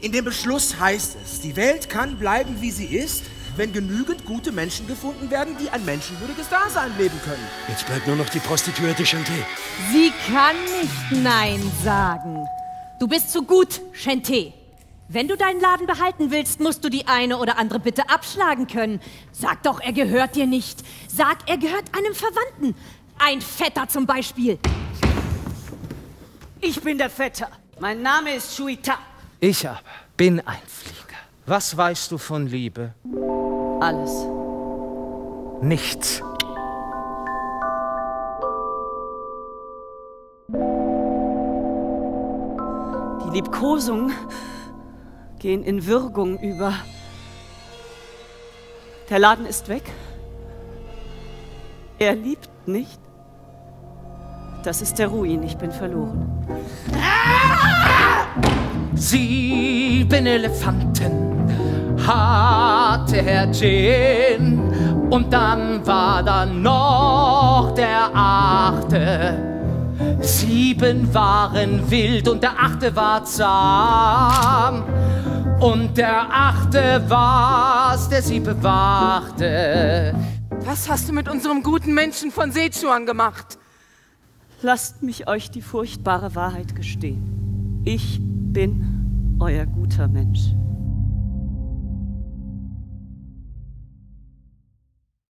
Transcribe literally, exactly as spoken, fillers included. In dem Beschluss heißt es, die Welt kann bleiben, wie sie ist, wenn genügend gute Menschen gefunden werden, die ein menschenwürdiges Dasein leben können. Jetzt bleibt nur noch die Prostituierte Shen Te. Sie kann nicht Nein sagen. Du bist zu gut, Shen Te. Wenn du deinen Laden behalten willst, musst du die eine oder andere Bitte abschlagen können. Sag doch, er gehört dir nicht. Sag, er gehört einem Verwandten. Ein Vetter zum Beispiel. Ich bin der Vetter. Mein Name ist Shui Ta. Ich aber bin ein Flieger. Was weißt du von Liebe? Alles. Nichts. Die Liebkosungen gehen in Würgung über. Der Laden ist weg. Er liebt nicht. Das ist der Ruin. Ich bin verloren. Sieben Elefanten hatte Herr Jin. Und dann war da noch der achte. Sieben waren wild und der achte war zahm. Und der achte war's, der sie bewachte. Was hast du mit unserem guten Menschen von Sezuan gemacht? Lasst mich euch die furchtbare Wahrheit gestehen. Ich bin euer guter Mensch.